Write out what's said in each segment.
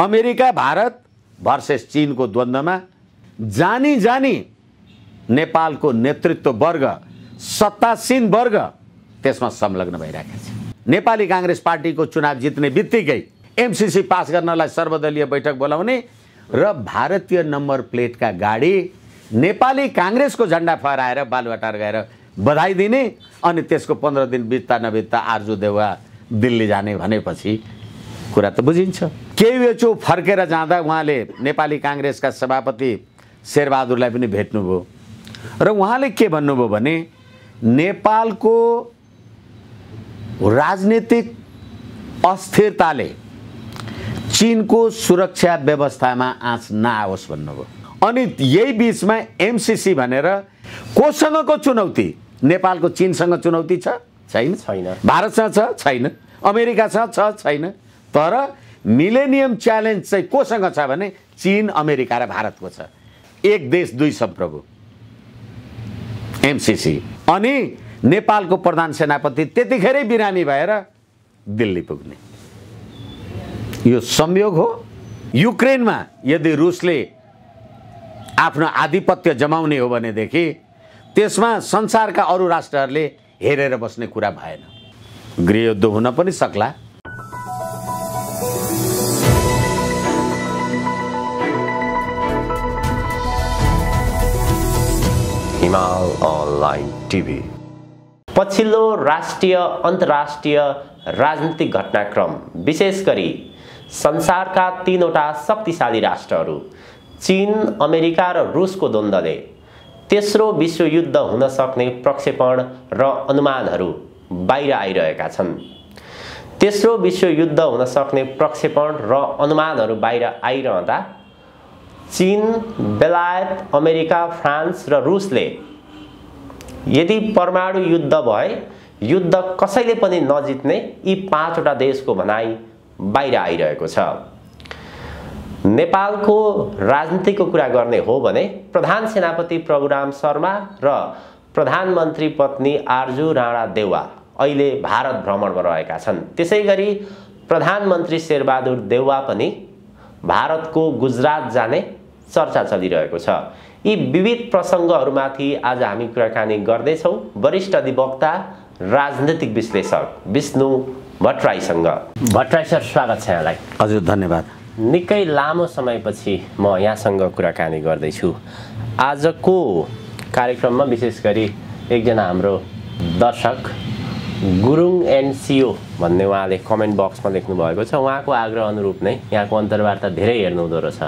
America Bharat versus चीन को द्वंद्व में जानी जानी नेपाल को नेतृत्व वर्ग सत्तासीन वर्ग त्यसमा संलग्न भइरहेको छ। नेपाली कांग्रेस पार्टी को चुनाव जितने बित्तिकै एमसीसी पास गर्नलाई सर्वदलीय बैठक बोलाउने र भारतीय नंबर प्लेट का गाड़ी नेपाली कांग्रेस को झंडा फहराएर बालुवाटार गएर बधाई दिने अनि त्यसको 15 दिन बित्ता नबित्ता आर्जु देउवा दिल्ली जाने भनेपछि कुरा त बुझिन्छ। केयुएचओ फर्केर जाँदा उहाँले नेपाली कांग्रेसका सभापति शेरबहादुरलाई पनि भेट्नुभयो र उहाँले के भन्नुभयो भने नेपालको राजनीतिक अस्थिरताले चीन को सुरक्षा व्यवस्था में आँच नआओस् भन्नुभयो। अनि यही बीच में एमसीसी भनेर कोसँगको चुनौती नेपालको चीनसँग चुनौती छ छैन, भारतसँग छ छैन, अमेरिकासँग छ छैन, तर मिलेनियम च्यालेन्ज चाहिँ कोसँग छ भने चीन अमेरिका र भारतको छ। एक देश दुई सम्प्रभु एमसीसी। अनि नेपालको प्रधान सेनापति त्यतिखेरै बिरामी भएर दिल्ली पुग्ने, यो संयोग हो। युक्रेन में यदि रूसले आफ्नो आधिपत्य जमाउने हो भनेदेखि त्यसमा संसारका अरू राष्ट्रहरूले हेरेर बस्ने कुरा भएन, गृहयुद्ध हुन पनि सक्ला। हिमाल अनलाइन टिभी पछिल्लो राष्ट्रिय अन्तर्राष्ट्रिय राजनीतिक घटनाक्रम विशेष गरी संसारका तीनवटा शक्तिशाली राष्ट्रहरू चीन, अमेरिका र रुसको द्वन्द्वले तेस्रो विश्वयुद्ध हुन सक्ने प्रक्षेपण र अनुमानहरू बाहिर आइरहेका छन्। तेस्रो विश्वयुद्ध हुन सक्ने प्रक्षेपण र अनुमानहरू बाहिर आइरहँदा चीन, बेलायत, अमेरिका, फ्रान्स र रुसले यदि परमाणु युद्ध भए युद्ध कसैले पनि नजित्ने यी पाँचवटा देशको भनाई बाहिर आइरहेको छ। नेपालको राजनीतिको कुरा गर्ने हो भने प्रधान सेनापति प्रभुराम शर्मा र प्रधानमन्त्री पत्नी आर्जु राणा देउवा अहिले भारत भ्रमणमा रहेका छन्। त्यसैगरी प्रधानमन्त्री शेरबहादुर देउवा पनि भारतको गुजरात जाने चर्चा चलिरहेको छ। यी विविध प्रसङ्गहरूमाथि आज हामी कुराकानी गर्दैछौँ वरिष्ठ अधिवक्ता राजनीतिक विश्लेषक विष्णु भट्टराईसँग। भट्टराई सर, स्वागत छ यहाँलाई। हजुर, धन्यवाद। निकै लामो समयपछि म यहाँसँग कुराकानी गर्दैछु। आजको कार्यक्रममा विशेष गरी एकजना हाम्रो दर्शक गुरुङ एनसिओ भन्ने उहाँले कमेन्ट बक्समा लेख्नुभएको छ। उहाँको आग्रह अनुरूप नै यहाँको अन्तर्वार्ता धेरै हेर्नुहुँदो रहेछ,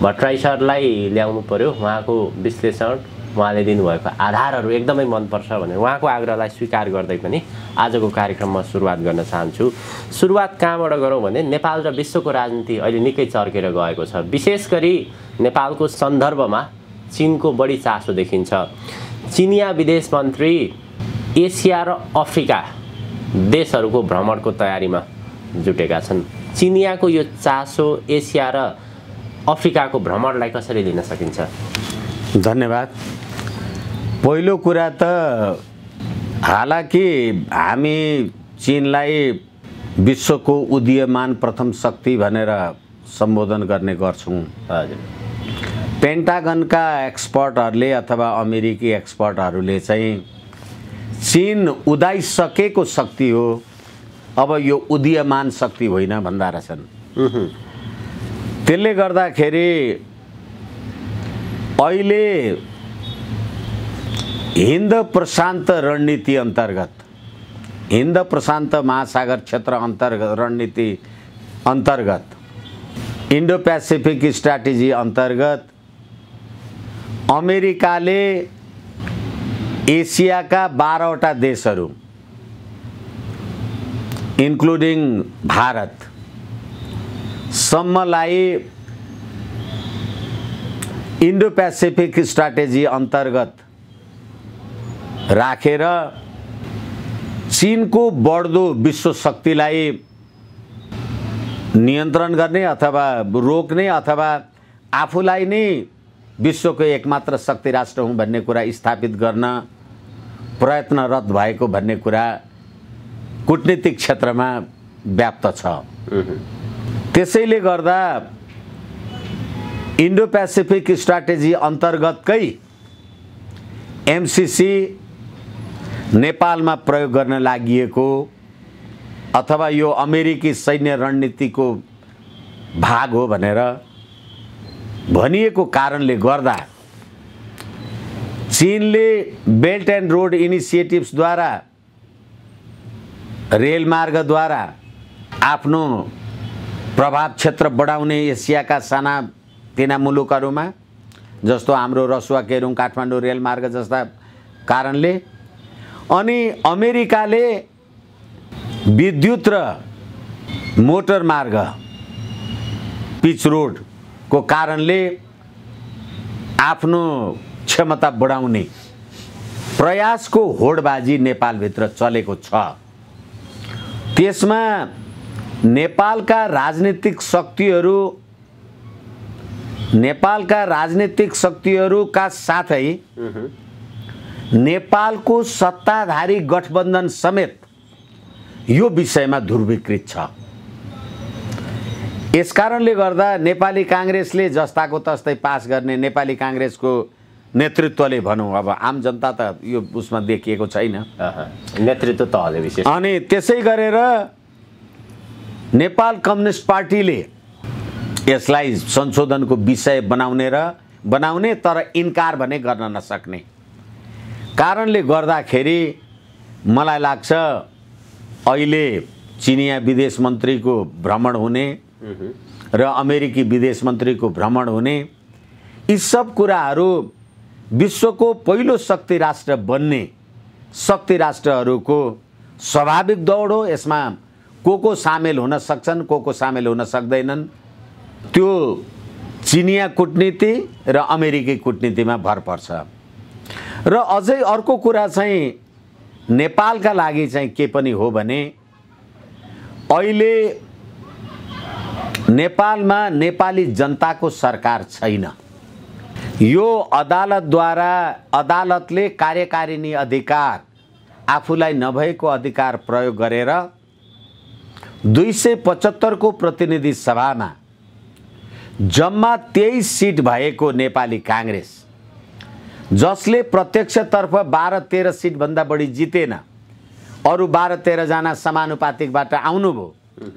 भट्टराई सरलाई ल्याउनु पर्यो। उहाँको विश्लेषण, उहाँले दिनुभएको आधारहरू एकदमै मनपर्छ भनेर उहाँको आग्रहलाई स्वीकार गर्दै पनि आजको कार्यक्रममा सुरुवात गर्न चाहन्छु। सुरुवात कहाँबाट गरौँ भने नेपाल र विश्वको राजनीति अहिले निकै चर्केर गएको छ। विशेष गरी नेपालको सन्दर्भमा चीनको बढी चासो देखिन्छ। चिनिया विदेश मन्त्री एसिया र अफ्रिका देशहरूको भ्रमणको तयारीमा जुटेका छन्। चिनियाको यो चासो एसिया र अफ्रिकाको भ्रमणलाई कसरी लिन सकिन्छ? धन्यवाद। पहिलो कुरा त हालाकि हामी चीनलाई विश्वको उदीयमान प्रथम शक्ति भनेर सम्बोधन गर्ने गर्छौँ। हजुर, पेन्टागनका एक्सपर्टहरूले अथवा अमेरिकी एक्सपर्टहरूले चाहिँ चीन उदाइसकेको शक्ति हो, अब यो उदीयमान शक्ति होइन भन्दा रहेछन्। त्यसले गर्दाखेरि अहिले हिन्द प्रशान्त रणनीति अंतर्गत, हिन्द प्रशान्त महासागर क्षेत्र अंतर्गत रणनीति अंतर्गत, इंडो पैसिफिक स्ट्रैटेजी अंतर्गत अमेरिकाले एशिया का 12 वटा देशहरू इंक्लूडिंग भारत सम्मलाई इंडो पैसिफिक स्ट्रैटेजी अंतर्गत राखेर चीन को बढ्दो विश्व शक्तिलाई नियन्त्रण गर्ने अथवा रोक्ने अथवा आफूलाई नै विश्वको एकमात्र शक्ति राष्ट्र हुँ भन्ने कुरा स्थापित गर्न प्रयत्नरत भएको भन्ने कुरा कूटनीतिक क्षेत्रमा व्याप्त छ। त्यसैले गर्दा इंडो पैसिफिक स्ट्रैटेजी अंतर्गतकै एमसीसी नेपालमा प्रयोग गर्न लागिएको अथवा यो अमेरिकी सैन्य रणनीति को भाग हो भनेर भनिएको कारणले गर्दा चीनले बेल्ट एंड रोड इनिशिएटिव्स द्वारा रेल मार्ग द्वारा आफ्नो प्रभाव क्षेत्र बढाउने एशिया का साना तिना मुलुकहरुमा जस्तो हाम्रो रसुवा केरुङ काठमाडौँ रेल मार्ग जस्ता कारणले अनि अमेरिकाले विद्युत र मोटर मार्ग पिच रोड को कारणले आफ्नो क्षमता बढाउने प्रयास को होडबाजी नेपाल भित्र चलेको छ। त्यसमा नेपालका राजनीतिक शक्तिहरू का साथै नेपालको सत्ताधारी गठबन्धन समेत यो विषयमा दुर्विकृत छ। यस कारणले गर्दा नेपाली कांग्रेसले जस्ताको तस्तै पास गर्ने नेपाली कांग्रेसको नेतृत्वले भनौं अब आम जनता त यो उसमा देखिएको छैन नेतृत्व तहले विशेष। अनि त्यसै गरेर नेपाल कम्युनिस्ट पार्टीले यसलाई संशोधनको विषय बनाउने तर इन्कार भने गर्न नसक्ने कारणले गर्दाखेरि मलाई लाग्छ अहिले चीनिया विदेश मंत्री को भ्रमण होने र अमेरिकी विदेश मंत्री को भ्रमण होने यी सब कुराहरू विश्व को पहिलो शक्ति राष्ट्र बनने शक्ति राष्ट्रहरूको स्वाभाविक दौड हो। यसमा को सामेल हुन सक्छन् को सामेल हुन सक्दैनन् त्यो चीनिया कूटनीति र अमेरिकी कूटनीतिमा भर पर्छ। र अझै अर्को कुरा चाहिँ नेपालका लागि चाहिँ के पनि हो भने अहिले नेपालमा नेपाली जनताको सरकार छैन। यो अदालतद्वारा अदालतले कार्यकारिणी अधिकार आफूलाई नभएको अधिकार प्रयोग गरेर 275 को प्रतिनिधि सभामा जम्मा 23 सीट भएको नेपाली कांग्रेस जसले प्रत्यक्षतर्फ 12-13 सीट भन्दा बढी जितेन अरु 12-13 जना समानुपातिकबाट आउनुभयो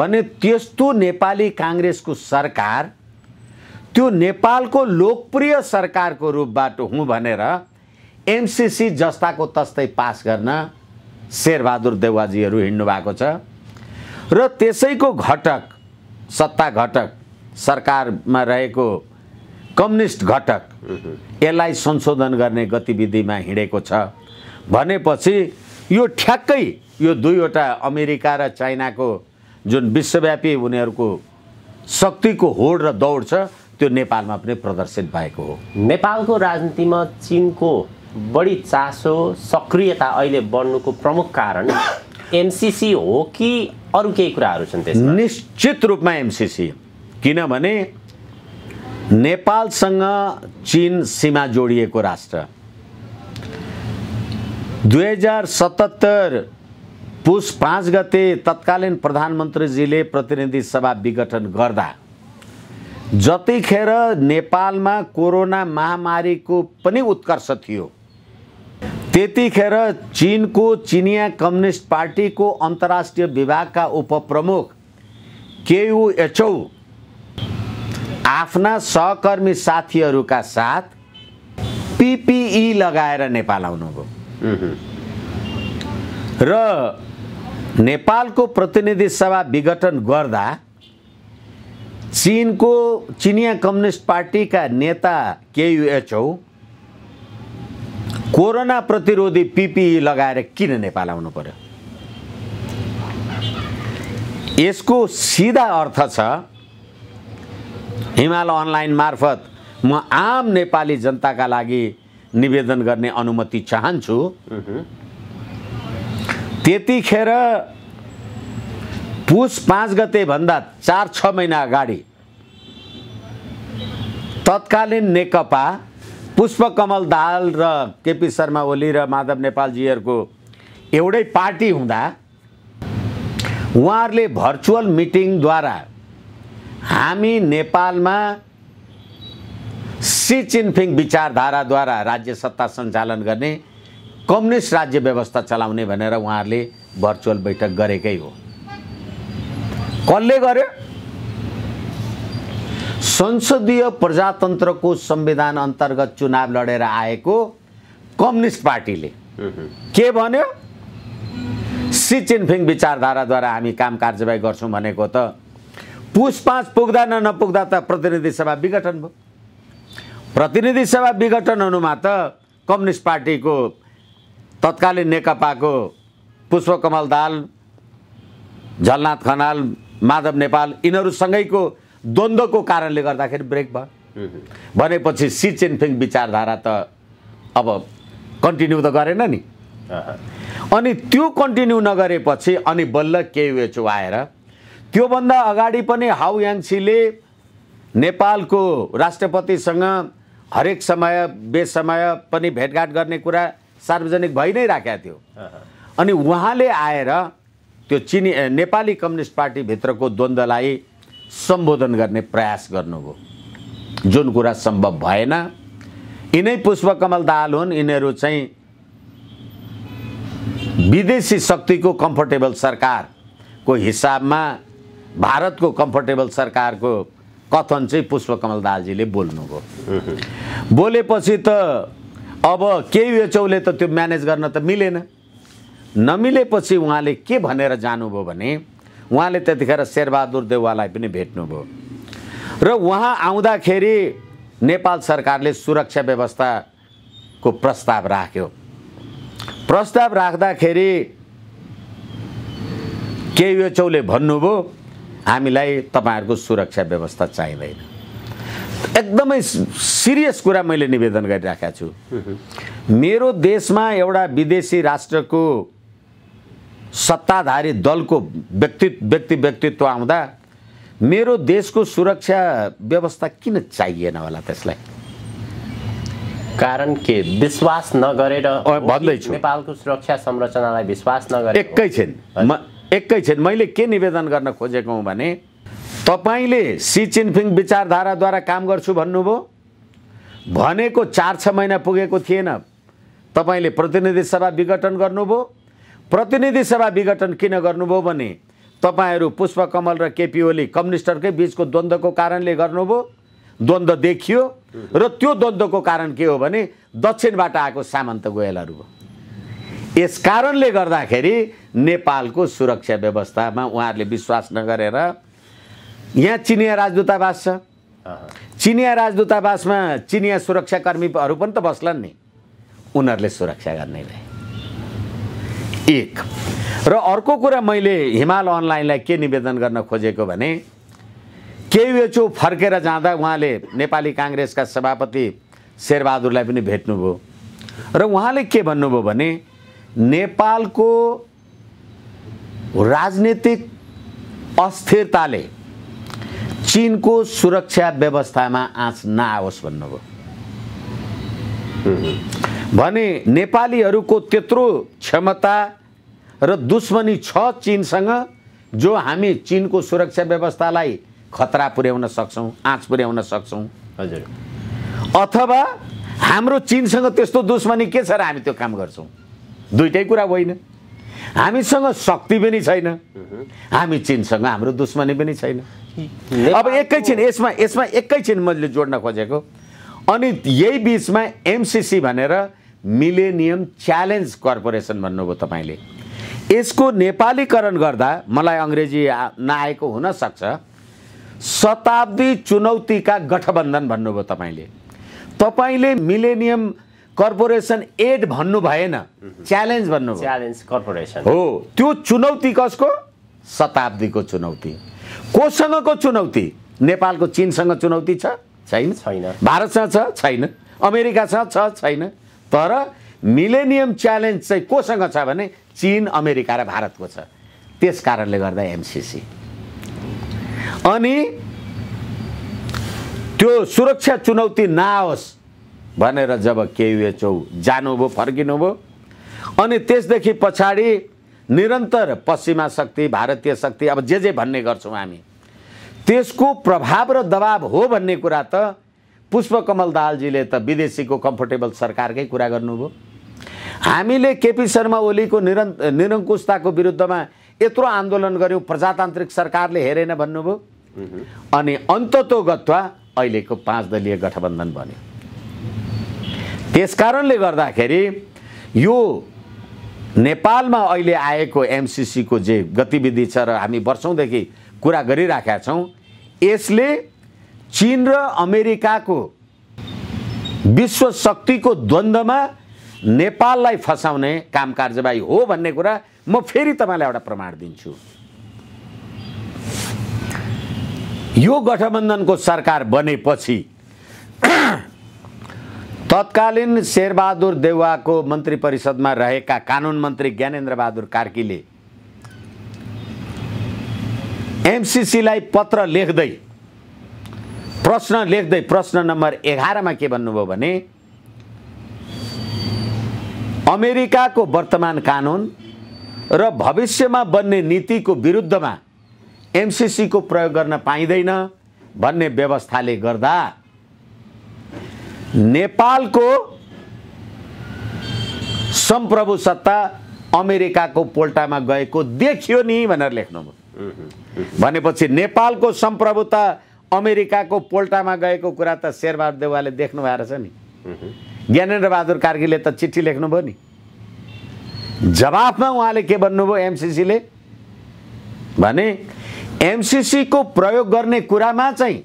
भने त्यस्तो नेपाली कांग्रेसको सरकार त्यो नेपालको लोकप्रिय सरकारको रूपबाट हुँ भनेर एमसीसी जस्ताको तस्तै पास गर्न शेरबहादुर देउवाजीहरु हिँड्नु भएको छ र त्यसैको घटक सत्ता घटक सरकारमा रहेको कम्युनिस्ट घटक यसलाई संशोधन गर्ने गतिविधिमा हिँडेको छ भनेपछि यो ठ्याक्कै यो दुईवटा अमेरिका र चाइनाको जुन विश्वव्यापी उनीहरूको शक्तिको होड र दौड छ त्यो नेपालमा पनि प्रदर्शित भएको हो। नेपालको राजनीतिमा चीनको बढी चासो सक्रियता अहिले बढ्नुको प्रमुख कारण एमसीसी हो कि अरू केही कुराहरू छन्? त्यसमा निश्चित रूपमा एमसीसी, किनभने नेपालसँग चीन सीमा जोडिएको राष्ट्र 2077 पुष 5 गते तत्कालीन प्रधानमन्त्रीजीले प्रतिनिधि सभा विघटन गर्दा जतिखेर नेपालमा कोरोना महामारीको पनि उत्कर्ष थियो त्यतिखेर चीनको चिनिया कम्युनिस्ट पार्टीको अन्तर्राष्ट्रिय विभागका उपप्रमुख केयु एचौ आफ्ना सहकर्मी साथीहरूका साथ पीपीई लगाएर नेपाल आउनुभयो र नेपालको प्रतिनिधि सभा विघटन गर्दा चीनको चिनिया कम्युनिस्ट पार्टीका नेता केयुएचओ कोरोना प्रतिरोधी पीपीई लगाएर किन नेपाल आउनु पर्यो? यसको सीधा अर्थ छ हिमाल अनलाइन मार्फत म आम नेपाली जनताका लागि निवेदन गर्ने अनुमति चाहन्छु। त्यतिखेर पुष 5 गते भन्दा 4-6 महिना अगाडि तत्कालीन नेकपा पुष्प कमल दाहाल र केपी शर्मा ओली र माधव नेपाल जीहरुको एउटै पार्टी हुँदा उहाँहरूले भर्चुअल मिटिङ द्वारा हामी नेपालमा सी जिनपिङ विचारधाराद्वारा राज्य सत्ता सञ्चालन गर्ने कम्युनिस्ट राज्य व्यवस्था चलाउने भनेर उहाँहरूले भर्चुअल बैठक गरेकै हो। कसले गर्यो? संसदीय प्रजातन्त्रको संविधान अन्तर्गत चुनाव लडेर आएको कम्युनिस्ट पार्टीले के भन्यो? सी जिनपिङ विचारधाराद्वारा हामी काम कार्यवाही गर्छौं भनेको त पुछपाछ पुग्दा नपुग्दा त प्रतिनिधि सभा विघटन भयो। प्रतिनिधि सभा विघटन हुनुमा त कम्युनिस्ट पार्टीको तत्कालीन नेकपाको पुष्प कमल दाहाल, झलनाथ खनाल, माधव नेपाल यिनीहरूसँगैको द्वन्द्वको कारणले गर्दाखेरि ब्रेक भयो। भनेपछि सी जिनपिङ विचारधारा त अब कन्टिन्यू त गरेन नि। अनि त्यो कन्टिन्यू नगरेपछि अनि बल्ल केयुएचओ आएर त्योभन्दा अगाडि पनि हाउ याङछीले नेपालको राष्ट्रपतिसँग हरेक समय बेसमय पनि भेटघाट गर्ने कुरा सार्वजनिक भइ नै राखेको थियो। अनि उहाँले आएर त्यो चीनी नेपाली कम्युनिस्ट पार्टीभित्रको द्वन्द्वलाई सम्बोधन गर्ने प्रयास गर्नुभयो, जुन कुरा सम्भव भएन। यिनै पुष्प कमल दाहाल हुन्, यिनीहरू चाहिँ विदेशी शक्तिको कम्फर्टेबल सरकारको हिसाबमा भारतको कम्फर्टेबल सरकारको कथन चाहिँ पुष्प कमल दाहालजीले बोल्नुभयो। बोलेपछि त अब केयुएचओले त त्यो म्यानेज गर्न त मिलेन। नमिलेपछि उहाँले के भनेर जानुभयो भने उहाँले त्यतिखेर शेरबहादुर देउवालाई पनि भेट्नुभयो र उहाँ आउँदाखेरि नेपाल सरकारले सुरक्षा व्यवस्थाको प्रस्ताव राख्यो। प्रस्ताव राख्दाखेरि केयुएचओले भन्नुभयो हामीलाई तपाईहरुको सुरक्षा व्यवस्था चाहिँदैन। एकदमै सिरियस कुरा मैले निवेदन गरिराखेको छु। मेरो देशमा एउटा विदेशी राष्ट्रको सत्ताधारी दलको व्यक्तित्व आउँदा मेरो देशको सुरक्षा व्यवस्था किन चाहिएन होला? त्यसलाई कारण के? विश्वास नगरेर भन्दैछु, नेपालको सुरक्षा संरचनालाई विश्वास नगरेर। एकैछिन मैले के निवेदन गर्न खोजेको हुँ भने तपाईले सी जिनपिङ विचारधाराद्वारा काम गर्छु भन्नुभयो भनेको 4-6 महिना पुगेको थिएन। तपाईले प्रतिनिधि सभा विघटन गर्नुभयो। प्रतिनिधि सभा विघटन किन गर्नुभयो भने तपाईहरू पुष्प कमल र केपी ओली कम्युनिस्टहरुकै बीचको द्वन्द्वको कारणले गर्नुभयो। द्वन्द्व देखियो र त्यो द्वन्द्वको कारण के हो भने दक्षिणबाट आएको सामन्त गोयलहरु हो। यस कारणले गर्दाखेरि नेपालको सुरक्षा व्यवस्थामा उहाँहरूले विश्वास नगरेर यहाँ चिनिया राजदूतावास छ। चिनिया राजदूतावासमा चिनिया सुरक्षाकर्मीहरू पनि त बस्लान् नि, उनीहरूले सुरक्षा गर्ने रहे। एक र अर्को कुरा मैले हिमाल अनलाइनलाई के निवेदन गर्न खोजेको भने केयुएचओ फर्केर जाँदा उहाँले नेपाली काङ्ग्रेसका सभापति शेरबहादुरलाई पनि भेट्नुभयो र उहाँले के भन्नुभयो भने नेपालको राजनीतिक अस्थिरताले चीनको सुरक्षा व्यवस्थामा आँच नआओस् भन्नुभयो। भने नेपालीहरूको त्यत्रो क्षमता र दुश्मनी छ चीनसँग जो हामी चीनको सुरक्षा व्यवस्थालाई खतरा पुर्याउन सक्छौँ, आँच पुर्याउन सक्छौँ। हजुर, अथवा हाम्रो चीनसँग त्यस्तो दुश्मनी के छ र हामी त्यो काम गर्छौँ? दुईटै कुरा होइन। हामीसँग शक्ति पनि छैन, हामी चीनसँग हाम्रो दुश्मनी पनि छैन। अब एकैछिन यसमा एकैछिन मैले जोड्न खोजेको, अनि यही बीचमा एमसीसी भनेर मिलेनियम च्यालेन्ज कर्पोरेसन भन्नुभयो तपाईले। यसको नेपालीकरण गर्दा मलाई अंग्रेजी नआएको हुन सक्छ, शताब्दी चुनौतीका गठबन्धन भन्नुभयो तपाईले। तपाईले मिलेनियम कर्पोरेसन एड भन्नु भएन, च्यालेन्ज भन्नुभयो। च्यालेन्ज कर्पोरेसन हो। त्यो चुनौती कसको? शताब्दीको चुनौती। कोसँगको चुनौती? नेपालको चीनसँग चुनौती छ? छैन। भारतसँग छ? छैन। अमेरिकासँग छ? छैन। तर मिलेनियम च्यालेन्ज चाहिँ कोसँग छ भने चीन, अमेरिका र भारतको छ। त्यस कारणले गर्दा एमसीसी। अनि त्यो सुरक्षा चुनौती नआओस् भनेर जब केयुएचओ जानुभयो, फर्किनुभयो, अनि त्यसदेखि पछाडि निरन्तर पश्चिमा शक्ति, भारतीय शक्ति, अब जे जे भन्ने गर्छौँ हामी, त्यसको प्रभाव र दबाब हो भन्ने कुरा त पुष्पकमल दाहालजीले त विदेशीको कम्फर्टेबल सरकारकै कुरा गर्नुभयो। हामीले केपी शर्मा ओलीको निरङ्कुशताको विरुद्धमा यत्रो आन्दोलन गर्यौं, प्रजातान्त्रिक सरकारले हेरेन भन्नुभयो अनि अन्ततोगत्वा अहिलेको 5 दलीय गठबन्धन बन्यो। त्यसकारणले गर्दाखेरि यो नेपालमा अहिले आएको एमसीसी को जे गतिविधि छ र हामी वर्षौंदेखि कुरा गरिराखेका छौं, यसले चीन र अमेरिकाको विश्व शक्तिको द्वन्द्वमा नेपाललाई फसाउने काम कार्यवाही हो भन्ने कुरा म फेरि तपाईलाई एउटा प्रमाण दिन्छु। यो गठबन्धनको सरकार बनेपछि तत्कालीन शेरबहादुर देउवाको मन्त्री परिषदमा रहेका कानुन मन्त्री ज्ञानेन्द्र बहादुर कार्कीले एमसीसीलाई पत्र लेख्दै प्रश्न नम्बर 11 मा के भन्नुभयो भने अमेरिकाको वर्तमान कानुन र भविष्यमा बन्ने नीतिको विरुद्धमा एमसीसी को प्रयोग गर्न पाइदैन भन्ने व्यवस्थाले गर्दा नेपालको सम्प्रभु सत्ता अमेरिकाको पोल्टामा गएको देखियो नि भनेर लेख्नुभयो। भनेपछि नेपालको सम्प्रभुता अमेरिकाको पोल्टामा गएको कुरा त शेरबहादुर देउवाले देख्नु भएको रहेछ नि। ज्ञानेन्द्र बहादुर कार्कीले त चिठी लेख्नुभयो नि। जवाफमा उहाँले के भन्नुभयो एमसीसीले भने एमसीसी को प्रयोग गर्ने कुरामा चाहिँ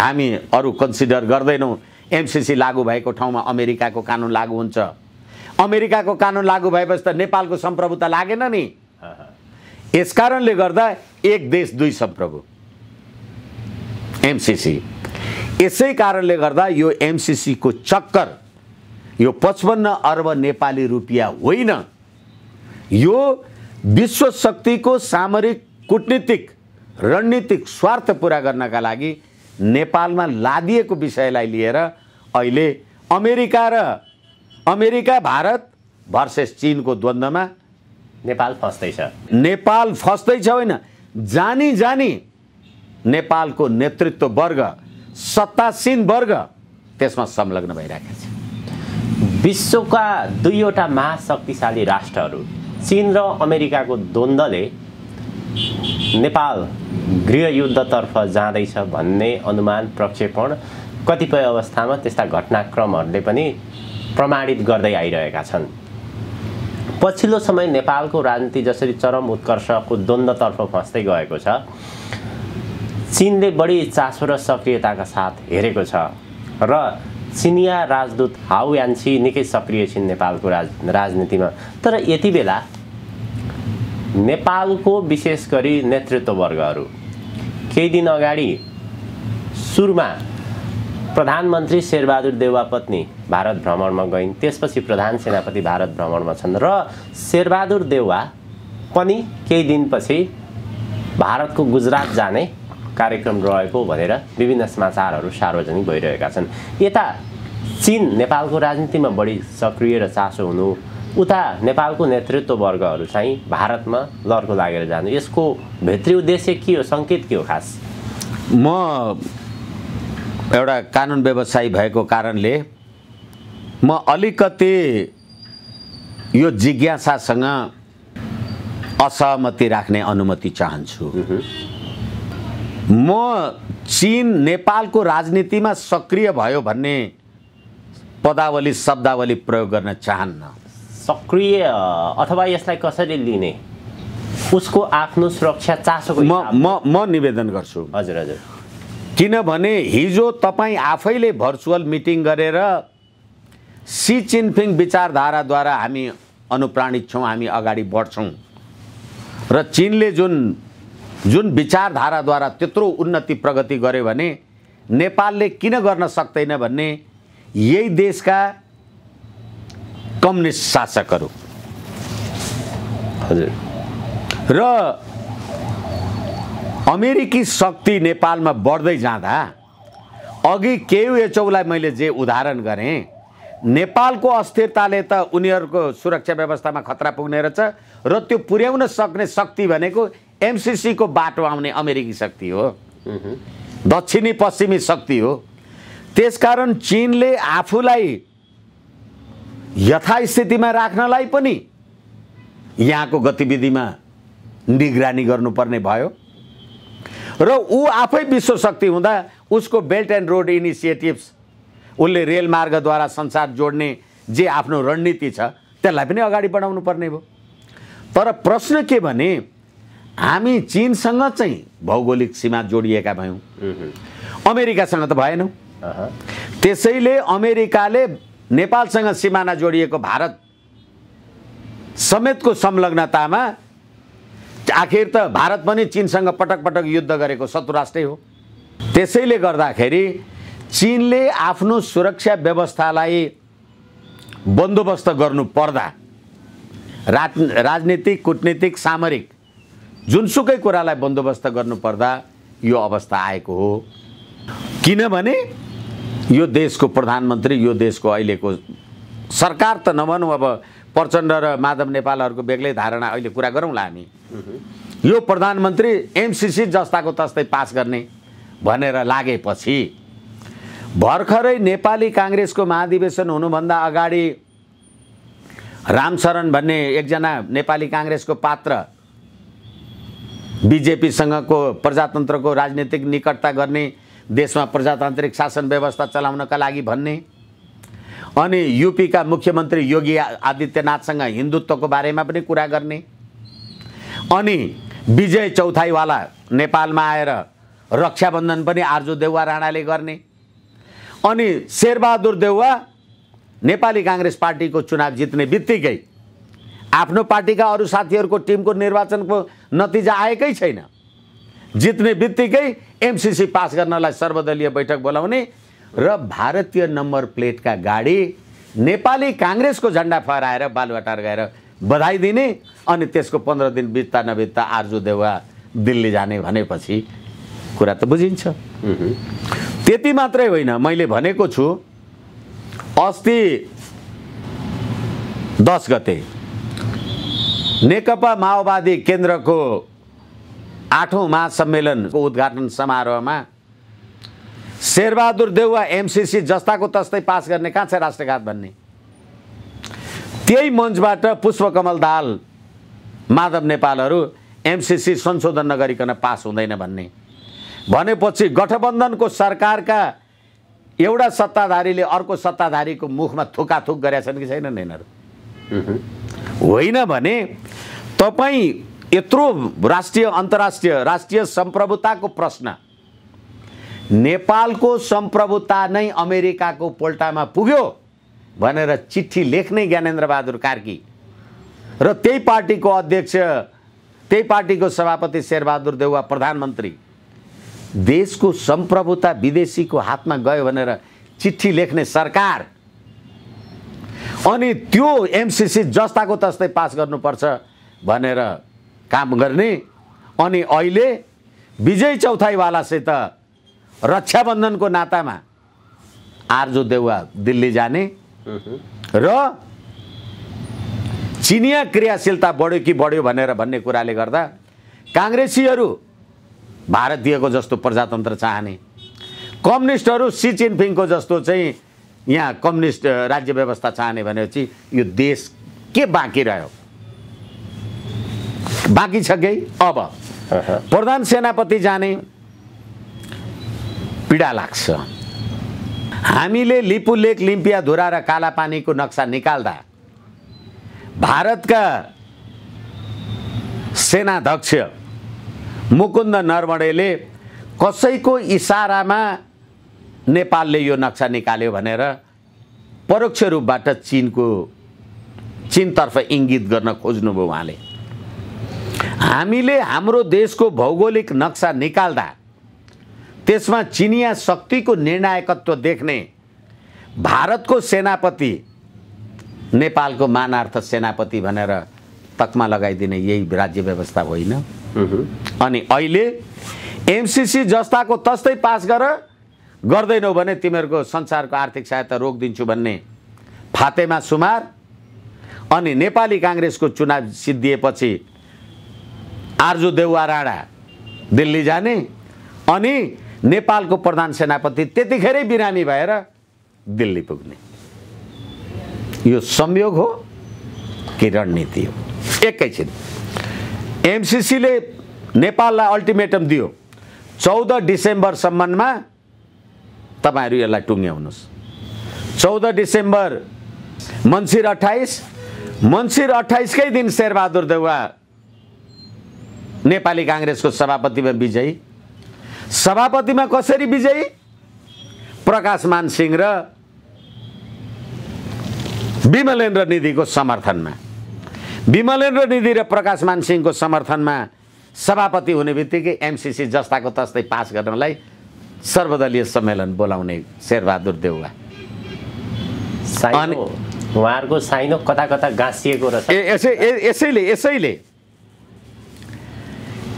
हामी अरू कन्सिडर गर्दैनौँ। एमसीसी लागू भएको ठाउँमा अमेरिकाको कानुन लागू हुन्छ, अमेरिकाको कानुन लागू भएपछि त नेपालको सम्प्रभुता लागेन नि। यसकारणले गर्दा एक देश दुई सम्प्रभु एमसीसी। यसै कारणले गर्दा यो एमसीसी को चक्कर यो 55 अर्ब नेपाली रुपियाँ होइन, यो विश्व शक्तिको सामरिक कूटनीतिक रणनीतिक स्वार्थ पूरा गर्नका लागि नेपालमा लादिएको विषयलाई लिएर अहिले अमेरिका भारत भर्सेस चीनको द्वन्द्वमा नेपाल फस्दैछ होइन, जानी नेपालको नेतृत्व वर्ग सत्तासीन वर्ग त्यसमा संलग्न भइरहेको छ। विश्वका दुईवटा महाशक्तिशाली राष्ट्रहरू चीन र अमेरिकाको द्वन्द्वले नेपाल गृहयुद्धतर्फ जाँदैछ भन्ने अनुमान प्रक्षेपण कतिपय अवस्थामा त्यस्ता घटनाक्रमहरूले पनि प्रमाणित गर्दै आइरहेका छन्। पछिल्लो समय नेपालको राजनीति जसरी चरम उत्कर्षको द्वन्द्वतर्फ फस्दै गएको छ, चीनले बढी चासो र सक्रियताका साथ हेरेको छ र चिनिया राजदूत हाउ यान्सी निकै सक्रिय छिन् नेपालको राजनीतिमा। तर यति बेला नेपालको विशेष गरी नेतृत्ववर्गहरू केही दिन अगाडि सुरुमा प्रधानमन्त्री शेरबहादुर देउवा पत्नी भारत भ्रमणमा गइन्, त्यसपछि प्रधान सेनापति भारत भ्रमणमा छन् र शेरबहादुर देउवा पनि केही दिनपछि भारतको गुजरात जाने कार्यक्रम रहेको भनेर विभिन्न समाचारहरू सार्वजनिक भइरहेका छन्। यता चीन नेपालको राजनीतिमा बढी सक्रिय र चासो हुनु, उता नेपालको नेतृत्ववर्गहरू चाहिँ भारतमा लड्को लागेर जानु, यसको भित्री उद्देश्य के हो, सङ्केत के हो? खास म एउटा कानुन व्यवसायी भएको कारणले म अलिकति यो जिज्ञासासँग असहमति राख्ने अनुमति चाहन्छु। म चीन नेपालको राजनीतिमा सक्रिय भयो भन्ने पदावली शब्दावली प्रयोग गर्न चाहन्न। सक्रिय अथवा यसलाई कसरी लिने उसको आफ्नो सुरक्षा चासोको म निवेदन गर्छु। हजुर हजुर। किनभने हिजो तपाईँ आफैले भर्चुअल मिटिङ गरेर सी जिनपिङ विचारधाराद्वारा हामी अनुप्राणित छौँ, हामी अगाडि बढ्छौँ र चीनले जुन विचारधाराद्वारा त्यत्रो उन्नति प्रगति गर्यो भने नेपालले किन गर्न सक्दैन भन्ने यही देशका कम्युनिस्ट शासकहरू हजुर र अमेरिकी शक्ति नेपालमा बढ्दै जाँदा अघि केयुएचौलाई मैले जे उदाहरण गरेँ, नेपालको अस्थिरताले त उनीहरूको सुरक्षा व्यवस्थामा खतरा पुग्ने रहेछ र त्यो पुर्याउन सक्ने शक्ति भनेको एमसीसी को बाटो आउने अमेरिकी शक्ति हो, दक्षिणी पश्चिमी शक्ति हो। त्यसकारण चीनले आफूलाई यथास्थितिमा राख्नलाई पनि यहाँको गतिविधिमा निगरानी गर्नुपर्ने भयो र ऊ आफै विश्व शक्ति हुँदा उसको बेल्ट एन्ड रोड इनिसिएटिभ्स, उसले रेल मार्गद्वारा संसार जोड्ने जे आफ्नो रणनीति छ त्यसलाई पनि अगाडि बढाउनु पर्ने भयो। तर प्रश्न के भने हामी चीनसँग चाहिँ भौगोलिक सीमा जोडिएका भयौँ, अमेरिकासँग त भएनौँ। त्यसैले अमेरिकाले नेपालसँग सीमाना जोडिएको भारत समेतको संलग्नतामा आखिर त भारत पनि चीनसँग पटक पटक युद्ध गरेको शत्रुराष्ट्रै हो। त्यसैले गर्दाखेरि चीनले आफ्नो सुरक्षा व्यवस्थालाई बन्दोबस्त गर्नु पर्दा राजनीतिक, कूटनीतिक, सामरिक जुनसुकै कुरालाई बन्दोबस्त गर्नु पर्दा यो अवस्था आएको हो। किनभने यो देशको प्रधानमन्त्री, यो देशको अहिलेको सरकार त नभनौँ, अब प्रचण्ड र माधव नेपालहरूको बेग्लै धारणा अहिले कुरा गरौँला हामी। यो प्रधानमन्त्री एमसीसी जस्ताको तस्तै पास गर्ने भनेर लागेपछि भर्खरै नेपाली काङ्ग्रेसको महाधिवेशन हुनुभन्दा अगाडि रामशरण भन्ने एकजना नेपाली काङ्ग्रेसको पात्र बीजेपीसँगको प्रजातन्त्रको राजनीतिक निकटता गर्ने, देशमा प्रजातान्त्रिक शासन व्यवस्था चलाउनका लागि भन्ने, अनि यूपीका मुख्यमन्त्री योगी आदित्यनाथसँग हिन्दुत्वको बारेमा पनि कुरा गर्ने, अनि विजय चौथाइवाला नेपालमा आएर रक्षाबन्धन पनि आर्जु देउवा राणाले गर्ने, अनि शेरबहादुर देउवा नेपाली काङ्ग्रेस पार्टीको चुनाव जित्ने बित्तिकै आफ्नो पार्टीका अरू साथीहरूको टिमको निर्वाचनको नतिजा आएकै छैन, जित्ने बित्तिकै एमसीसी पास गर्नलाई सर्वदलीय बैठक बोलाउने र भारतीय नम्बर प्लेटका गाडी नेपाली काङ्ग्रेसको झन्डा फहराएर बालुवाटार गएर बधाई दिने, अनि त्यसको 15 दिन बित्दा नबित्दा आर्जु देउवा दिल्ली जाने भनेपछि कुरा त बुझिन्छ। त्यति मात्रै होइन, मैले भनेको छु अस्ति 10 गते नेकपा माओवादी केन्द्रको 8औं महासम्मेलनको उद्घाटन समारोहमा शेरबहादुर देउवा एमसीसी जस्ताको तस्तै पास गर्ने, कहाँ छ राष्ट्रघात भन्ने, त्यही मञ्चबाट पुष्पकमल दाहाल, माधव नेपालहरू एमसीसी संशोधन नगरिकन पास हुँदैन भन्ने भनेपछि गठबन्धनको सरकारका एउटा सत्ताधारीले अर्को सत्ताधारीको मुखमा थुकाथुक गरेका छन् कि छैनन् यिनीहरू? होइन भने तपाईँ यत्रो राष्ट्रिय अन्तर्राष्ट्रिय राष्ट्रिय सम्प्रभुताको प्रश्न, नेपालको सम्प्रभुता नै अमेरिकाको पोल्टामा पुग्यो भनेर चिठी लेख्ने ज्ञानेन्द्र बहादुर कार्की र त्यही पार्टीको अध्यक्ष, त्यही पार्टीको सभापति शेरबहादुर देउवा प्रधानमन्त्री देशको सम्प्रभुता विदेशीको हातमा गयो भनेर चिठी लेख्ने सरकार, अनि त्यो एमसीसी जस्ताको तस्तै पास गर्नुपर्छ भनेर काम गर्ने, अनि अहिले विजय चौथाइवालासित रक्षाबन्धनको नातामा आर्जु देउवा दिल्ली जाने र चिनिया क्रियाशीलता बढ्यो कि बढ्यो भनेर भन्ने कुराले गर्दा काङ्ग्रेसीहरू भारतीयको जस्तो प्रजातन्त्र चाहने, कम्युनिस्टहरू सी जिनपिङको जस्तो चाहिँ यहाँ कम्युनिस्ट राज्य व्यवस्था चाहने भनेपछि यो देश के बाँकी रह्यो? बाँकी छ गई। अब प्रधान सेनापति जाने, पीडा लाग्छ। हामीले लिपुलेख, लिम्पियाधुरा र कालापानीको नक्सा निकाल्दा भारतका सेनाध्यक्ष मुकुन्द नरवणेले कसैको इशारामा नेपालले यो नक्सा निकाल्यो भनेर परोक्ष रूपबाट चीनतर्फ इङ्गित गर्न खोज्नुभयो उहाँले। हामीले हाम्रो देशको भौगोलिक नक्सा निकाल्दा त्यसमा चिनिया शक्तिको निर्णायकत्व देख्ने भारतको सेनापति नेपालको मानार्थ सेनापति भनेर तकमा लगाइदिने यही राज्य व्यवस्था होइन? अनि अहिले एमसीसी जस्ताको तस्तै पास गर्दैनौ भने तिमीहरूको संसारको आर्थिक सहायता रोकिदिन्छु भन्ने फातेमा सुमार, अनि नेपाली काङ्ग्रेसको चुनाव सिद्धिएपछि आर्जु देउवा राणा दिल्ली जाने अनि नेपालको प्रधान सेनापति त्यतिखेरै बिरामी भएर दिल्ली पुग्ने। यो संयोग हो कि रणनीति हो? एकैछिन एमसीसीले नेपाललाई अल्टिमेटम दियो 14 डिसेम्बर सम्ममा तपाईहरु यसलाई टुंग्याउनुस्। 14 डिसेम्बर मन्सिर 28कै दिन शेरबहादुर देउवा नेपाली कांग्रेसको सभापतिमा विजयी। सभापतिमा कसरी विजयी? प्रकाशमान सिंह र विमलेन्द्र निधिको समर्थनमा। विमलेन्द्र निधि र प्रकाशमान सिंहको समर्थनमा सभापति हुने बित्तिकै एमसीसी जस्ताको तस्तै पास गर्नलाई सर्वदलीय सम्मेलन बोलाउने शेरबहादुर देउवा। उहाँहरुको साइनो कता कता गाँसिएको रहेछ। यसैले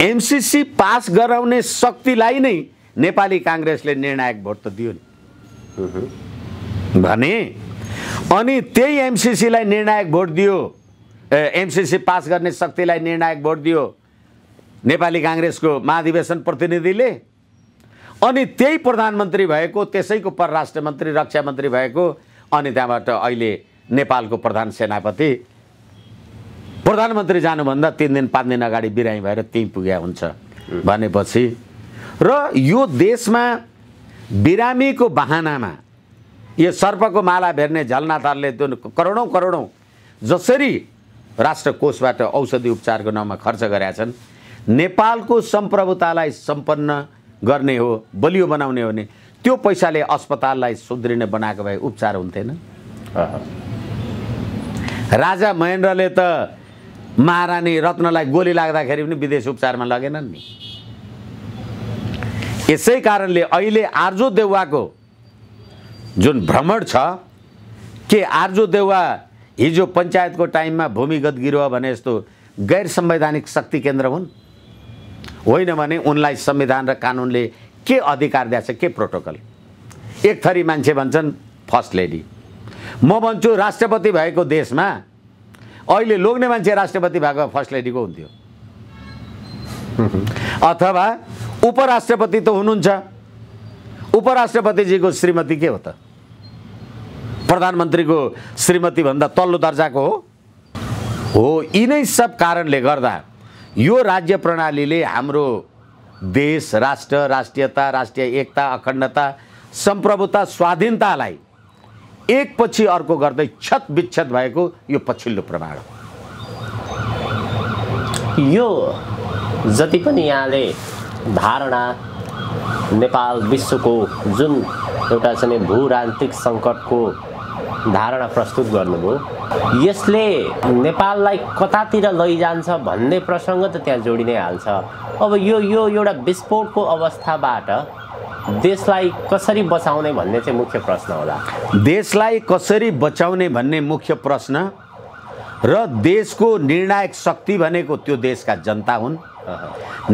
एमसीसी पास गराउने शक्तिलाई नै नेपाली कांग्रेसले निर्णायक भोट त दियो नि भने, अनि त्यही एमसीसीलाई निर्णायक भोट दियो, एमसीसी पास गर्ने शक्तिलाई निर्णायक भोट दियो नेपाली कांग्रेसको महाधिवेशन प्रतिनिधिले, अनि त्यही प्रधानमन्त्री भएको, त्यसैको परराष्ट्र मन्त्री रक्षा मन्त्री भएको, अनि त्यहाँबाट अहिले नेपालको प्रधान सेनापति प्रधानमन्त्री जानुभन्दा 3 दिन 5 दिन अगाडि बिरामी भएर त्यहीँ पुग्या हुन्छ भनेपछि र यो देशमा बिरामीको बहानामा यो सर्पको माला भेट्ने झलनाथहरूले करोडौं जसरी राष्ट्रकोषबाट औषधि उपचारको नाममा खर्च गरेका छन्, नेपालको सम्प्रभुतालाई सम्पन्न गर्ने हो, बलियो बनाउने हो भने त्यो पैसाले अस्पताललाई सुदृढ बनाएको भए उपचार हुन्थेन? राजा महेन्द्रले त महारानी रत्नलाई गोली लाग्दाखेरि पनि विदेश उपचारमा लगेनन् नि। यसै कारणले अहिले आर्जु देउवाको जुन भ्रमण छ कि आर्जु देउवा हिजो पञ्चायतको टाइममा भूमिगत गिरोह भने जस्तो गैर संवैधानिक शक्ति केन्द्र हुन्? होइन भने उनलाई संविधान र कानुनले के अधिकार दिएछ, के प्रोटोकल? एक थरी मान्छे भन्छन् फर्स्ट लेडी, म भन्छु राष्ट्रपति भएको देशमा अहिले लोग्ने मान्छे राष्ट्रपति भएको फर्स्ट लेडीको हुन्थ्यो अथवा उपराष्ट्रपति त हुनुहुन्छ, उपराष्ट्रपतिजीको श्रीमती के हो त? प्रधानमन्त्रीको श्रीमती भन्दा तल्लो दर्जाको हो। यिनै सब कारणले गर्दा यो राज्य प्रणालीले हाम्रो देश, राष्ट्र, राष्ट्रियता, राष्ट्रिय एकता, अखण्डता, सम्प्रभुता, स्वाधीनतालाई एक पछि अर्को गर्दै छत विच्छेद भएको यो पछिल्लो प्रमाण हो। यो जति पनि यहाँले धारणा नेपाल विश्वको जुन एउटा चाहिँ भूराजनीतिक सङ्कटको धारणा प्रस्तुत गर्नुभयो, यसले नेपाललाई कतातिर लैजान्छ भन्ने प्रसङ्ग त त्यहाँ जोडि नै हाल्छ। अब यो एउटा विस्फोटको अवस्थाबाट देशलाई कसरी बचाउने भन्ने चाहिँ मुख्य प्रश्न होला। देशलाई कसरी बचाउने भन्ने मुख्य प्रश्न र देशको निर्णायक शक्ति भनेको त्यो देशका जनता हुन्।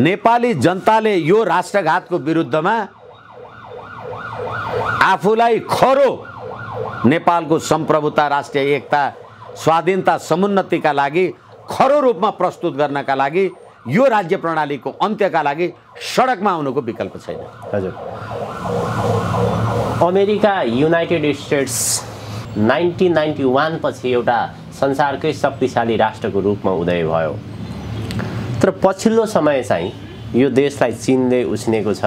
नेपाली जनताले यो राष्ट्रघातको विरुद्धमा आफूलाई खरो नेपालको सम्प्रभुता, राष्ट्रिय एकता, स्वाधीनता, समुन्नतिका लागि खरो रूपमा प्रस्तुत गर्नका लागि यो राज्य प्रणालीको अन्त्यका लागि सडकमा आउनुको विकल्प छैन। हजुर, अमेरिका युनाइटेड स्टेट्स 1991 पछि एउटा संसारकै शक्तिशाली राष्ट्रको रूपमा उदय भयो, तर पछिल्लो समय चाहिँ यो देशलाई चिनले उछिनेको छ।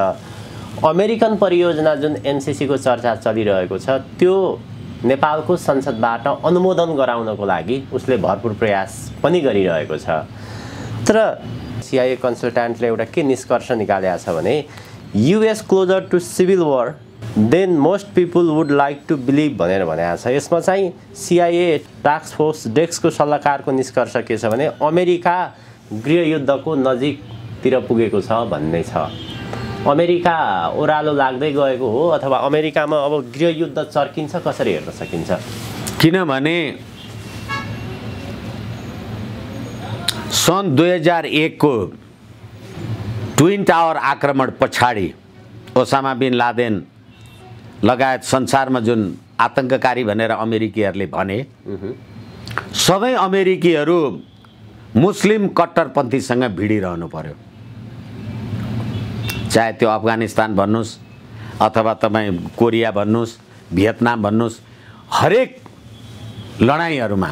अमेरिकन परियोजना जुन एमसीसीको चर्चा चलिरहेको छ त्यो नेपालको संसदबाट अनुमोदन गराउनको लागि उसले भरपूर प्रयास पनि गरिरहेको छ, तर सिआइए कन्सल्ट्यान्टले एउटा के निष्कर्ष निकालेको छ भने US closer to civil war than most people would like to believe भनेर भनेको छ। यसमा चाहिँ सिआइए टास्क फोर्स डेस्कको सल्लाहकारको निष्कर्ष के छ भने अमेरिका गृहयुद्धको नजिकतिर पुगेको छ भन्ने छ। अमेरिका ओह्रालो लाग्दै गएको हो अथवा अमेरिकामा अब गृहयुद्ध चर्किन्छ कसरी हेर्न सकिन्छ? किनभने सन् 2001 को ट्विन टावर आक्रमण पछाडि ओसामा बिन लादेन लगायत संसारमा जुन आतंककारी भनेर अमेरिकीहरूले भने, सधैँ अमेरिकीहरू मुस्लिम कट्टरपन्थीसँग भिडिरहनु पर्यो, चाहे त्यो अफगानिस्तान भन्नुस् अथवा तपाईँ कोरिया भन्नुस्, भियतनाम भन्नुस्, हरेक लडाईहरुमा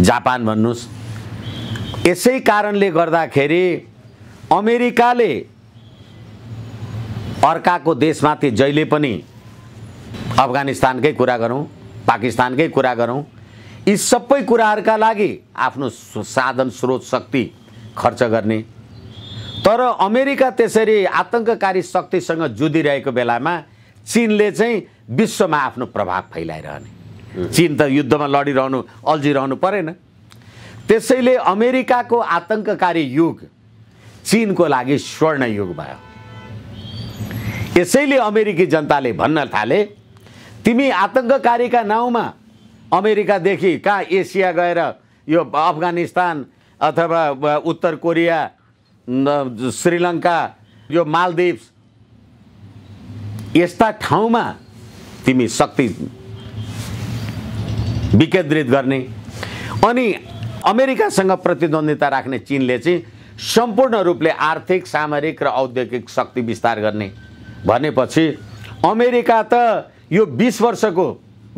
जापान भन्नुस्। यसै कारणले गर्दाखेरि अमेरिकाले अर्काको देशमाथि जहिले पनि, अफगानिस्तानकै कुरा गरौँ, पाकिस्तानकै कुरा गरौँ, यी सबै कुराहरुका लागि आफ्नो साधन स्रोत शक्ति खर्च गर्ने। तर अमेरिका त्यसरी आतंककारी शक्तिसँग जुधिरहेको बेलामा चीनले चाहिँ विश्वमा आफ्नो प्रभाव फैलाइरहने। चीन त युद्धमा लडिरहनु अल्झिरहनु परेन। त्यसैले अमेरिकाको आतंककारी युग चीनको लागि स्वर्ण युग भयो। यसैले अमेरिकी जनताले भन्न थाले, तिमी आतंककारीका नाउँमा अमेरिकादेखि कहाँ एसिया गएर यो अफगानिस्तान अथवा उत्तर कोरिया, श्रीलङ्का, यो मालदिप्स यस्ता ठाउँमा तिमी शक्ति विकेन्द्रित गर्ने अनि अमेरिकासँग प्रतिद्वन्द्विता राख्ने चीनले चाहिँ सम्पूर्ण रूपले आर्थिक, सामरिक र औद्योगिक शक्ति विस्तार गर्ने भनेपछि अमेरिका त यो 20 वर्षको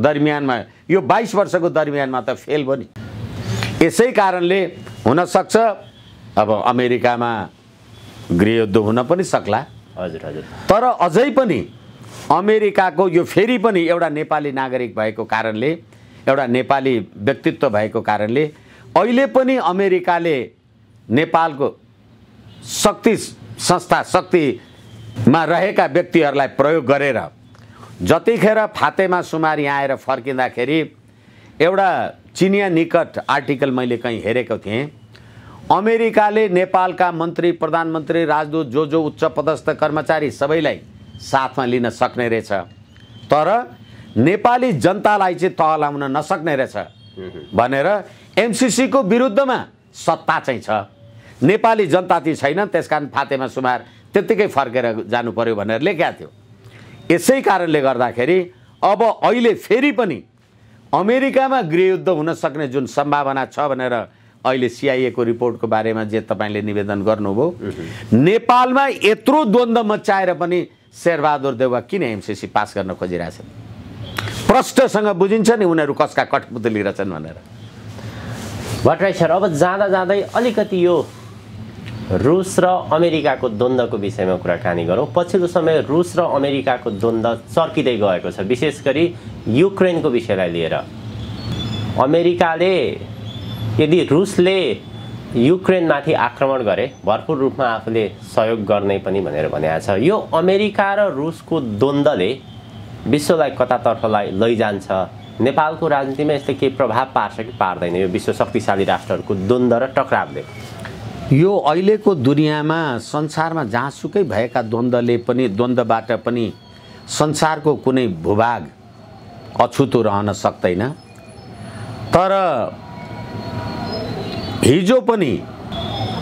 दरमियानमा, यो 22 वर्षको दरमियानमा त फेल भयो नि। यसै कारणले हुन सक्छ अब अमेरिकामा गृहयुद्ध हुन पनि सक्ला। हजुर हजुर। तर अझै पनि अमेरिकाको यो फेरि पनि एउटा नेपाली नागरिक भएको कारणले, एउटा नेपाली व्यक्तित्व भएको कारणले अहिले पनि अमेरिकाले नेपालको शक्ति संस्था, शक्तिमा रहेका व्यक्तिहरूलाई प्रयोग गरेर जतिखेर फातेमा सुमार यहाँ आएर फर्किँदाखेरि एउटा चिनिया निकट आर्टिकल मैले कहीँ हेरेको थिएँ, अमेरिकाले नेपालका मन्त्री, प्रधानमन्त्री, राजदूत, जो जो उच्च पदस्थ कर्मचारी सबैलाई साथमा लिन सक्ने रहेछ, तर नेपाली जनतालाई चाहिँ तह लाउन नसक्ने रहेछ भनेर एमसीसीको विरुद्धमा सत्ता चाहिँ छ, नेपाली जनता चाहिँ छैन, त्यसकारण फातेमा सुमार त्यत्तिकै फर्केर जानु पर्यो भनेर लेखेको थियो। यसै कारणले गर्दाखेरि अब अहिले फेरि पनि अमेरिकामा गृहयुद्ध हुन सक्ने जुन सम्भावना छ भनेर अहिले CIA को रिपोर्टको बारेमा जे तपाईले निवेदन गर्नुभयो, नेपालमा यत्रो द्वन्द्व मचाएर पनि शेरबहादुर देउवा किन एमसीसी पास गर्न खोजिरहेछन्? प्रष्टसँग बुझिन्छ नि उनीहरू कसका कठपुतली रहेछन् भनेर। भट्टराई सर, अब जाँदा जाँदै अलिकति यो रुस र अमेरिकाको द्वन्द्वको विषयमा कुराकानी गरौँ। पछिल्लो समय रुस र अमेरिकाको द्वन्द्व चर्किँदै गएको छ, विशेष गरी युक्रेनको विषयलाई लिएर। अमेरिकाले यदि रुसले युक्रेनमाथि आक्रमण गरे भरपूर रूपमा आफूले सहयोग गर्ने पनि भनेर भनेको छ। यो अमेरिका र रुसको द्वन्द्वले विश्वलाई कतातर्फलाई लैजान्छ? नेपालको राजनीतिमा यसले केही प्रभाव पार्छ कि पार्दैन, यो विश्व शक्तिशाली राष्ट्रहरूको द्वन्द्व र टक्रावले? यो अहिलेको दुनियाँमा संसारमा जहाँसुकै भएका द्वन्द्वले पनि, द्वन्द्वबाट पनि संसारको कुनै भूभाग अछुतो रहन सक्दैन। तर हिजो पनि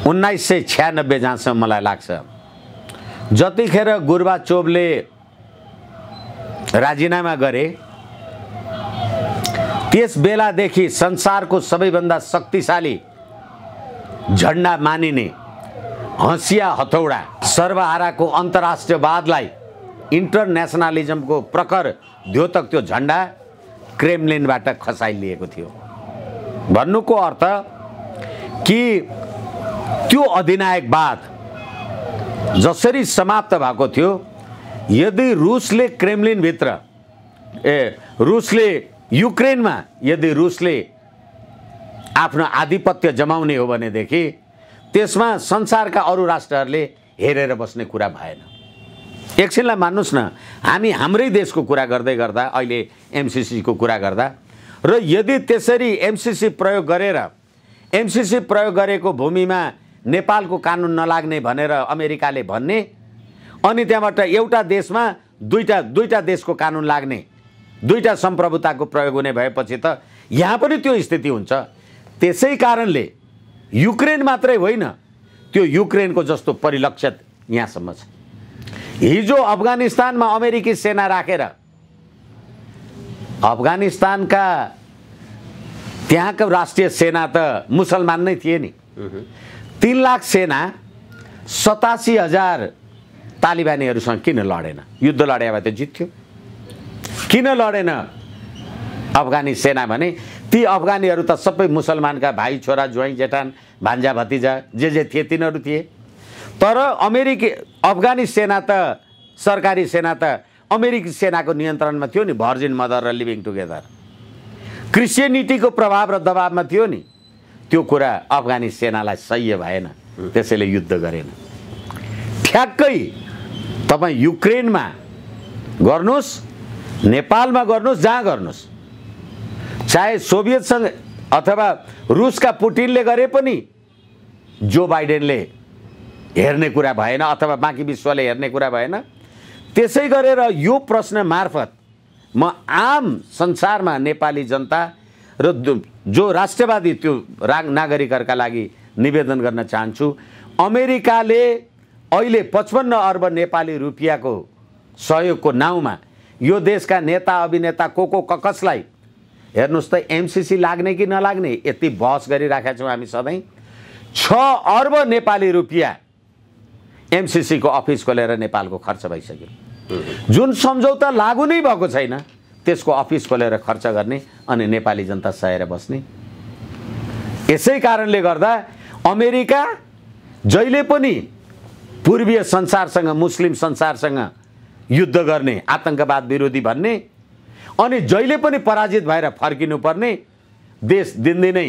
1996 जहाँसम्म मलाई लाग्छ, जतिखेर गोर्बाचोभले राजीनामा गरे त्यस बेलादेखि संसारको सबैभन्दा शक्तिशाली झण्डा मानिने हँसिया हथौडा सर्वहाराको अन्तर्राष्ट्रियवादलाई, इन्टरनेसनलिज्मको प्रखर द्योतक त्यो झण्डा क्रेमलिनबाट खसाइलिएको थियो। भन्नुको अर्थ कि त्यो अधिनायकवाद जसरी समाप्त भएको थियो, यदि रुसले क्रेमलिनभित्र, रुसले युक्रेनमा यदि रुसले आफ्नो आधिपत्य जमाउने हो भनेदेखि त्यसमा संसारका अरू राष्ट्रहरूले हेरेर बस्ने कुरा भएन। एकछिनलाई मान्नुस् न, हामी हाम्रै देशको कुरा गर्दै गर्दा अहिले एमसीसीको कुरा गर्दा, र यदि त्यसरी एमसीसी प्रयोग गरेको भूमिमा नेपालको कानुन नलाग्ने भनेर अमेरिकाले भन्ने अनि त्यहाँबाट एउटा देशमा दुईटा देशको कानुन लाग्ने, दुईटा सम्प्रभुताको प्रयोग हुने भएपछि त यहाँ पनि त्यो स्थिति हुन्छ। त्यसै कारणले युक्रेन मात्रै होइन, त्यो युक्रेनको जस्तो परिलक्षित यहाँसम्म छ। हिजो अफगानिस्तानमा अमेरिकी सेना राखेर अफगानिस्तानका त्यहाँको राष्ट्रिय सेना त मुसलमान नै थिए नि। 3 लाख सेना 87,000 तालिबानीहरूसँग किन लडेन? युद्ध लड्या भए त जित्थ्यो, किन लडेन अफगानी सेना भने? ती अफगानीहरू त सबै मुसलमानका भाइ छोरा ज्वाइँ जेठान भान्जा भतिजा जे जे थिए तिनीहरू थिए। तर अमेरिकी अफगानी सेना त सरकारी सेना त अमेरिकी सेनाको नियन्त्रणमा थियो नि, भर्जिन मदर र लिभिङ टुगेदर। क्रिस्चियनिटीको प्रभाव र दबावमा थियो नि, त्यो कुरा अफगानी सेनालाई सह्य भएन, त्यसैले युद्ध गरेन। ठ्याक्कै तपाईँ युक्रेनमा गर्नुहोस्, नेपालमा गर्नुहोस्, जहाँ गर्नुहोस्, चाहे सोभियतसँग अथवा रुसका पुटिनले गरे पनि जो बाइडेनले हेर्ने कुरा भएन अथवा बाँकी विश्वले हेर्ने कुरा भएन। त्यसै गरेर यो प्रश्न मार्फत म आम संसारमा नेपाली जनता र जो राष्ट्रवादी त्यो नागरिकहरूका लागि निवेदन गर्न चाहन्छु, अमेरिकाले अहिले 55 अर्ब नेपाली रुपियाँको सहयोगको नाउँमा यो देशका नेता अभिनेता को कसलाई हेर्नुस् त एमसीसी लाग्ने कि नलाग्ने यति बहस गरिराखेका छौँ हामी सधैँ। 6 अर्ब नेपाली रुपियाँ एमसीसी को अफिस खोलेर नेपालको खर्च भइसक्यो। जुन सम्झौता लागू नै भएको छैन त्यसको अफिस खोलेर खर्च गर्ने अनि नेपाली जनता सहेर बस्ने। यसै कारणले गर्दा अमेरिका जहिले पनि पूर्वीय संसारसँग मुस्लिम संसारसँग युद्ध गर्ने, आतंकवाद विरोधी भन्ने अनि जहिले पनि पराजित भएर फर्किनुपर्ने देश दिनदिनै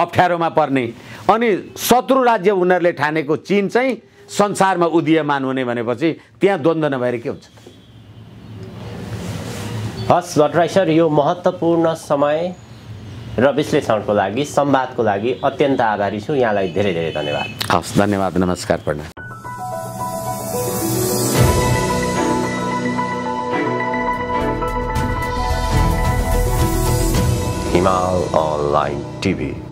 अप्ठ्यारोमा पर्ने अनि शत्रु राज्य उनीहरूले ठानेको चीन चाहिँ संसारमा उदीयमान हुने भनेपछि त्यहाँ द्वन्द्व नभएर के हुन्छ? हस् भट्टराई सर, यो महत्त्वपूर्ण समय र विश्लेषणको लागि, संवादको लागि अत्यन्त आभारी छु। यहाँलाई धेरै धेरै धन्यवाद। हस्, धन्यवाद, नमस्कार, प्रणाम। हिमाल अनलाइन टिभी।